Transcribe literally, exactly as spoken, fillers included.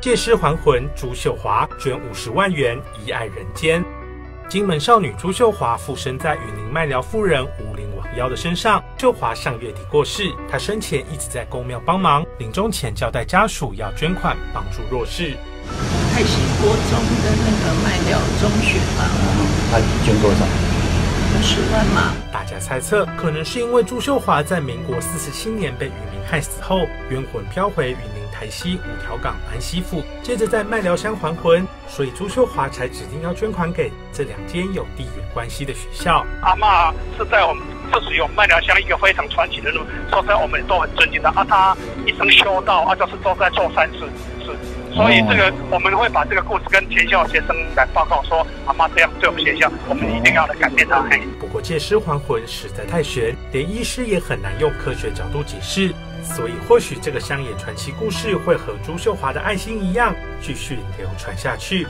借尸还魂，朱秀华捐五十万元遗爱人间。金门少女朱秀华附身在云林麦寮妇人吴林王幺的身上。秀华上月底过世，她生前一直在公庙帮忙，临终前交代家属要捐款帮助弱势。泰西国中的那个麦寮中学嘛，他捐多少？ 五十万嘛，大家猜测，可能是因为朱秀华在民国四十七年被渔民害死后，冤魂飘回云林台西五条港安溪府，接着在麦寮山还魂，所以朱秀华才指定要捐款给这两间有地缘关系的学校。阿嬷是在我们是属于我们麦寮乡一个非常传奇的人物，说真的我们都很尊敬他。啊，他一生修道，啊，就是都在做善事，是。 所以这个我们会把这个故事跟全校学生来报告说，阿嬷这样对我们学校，我们一定要来改变它。不过借尸还魂实在太玄，连医师也很难用科学角度解释。所以或许这个乡野传奇故事会和朱秀华的爱心一样，继续流传下去。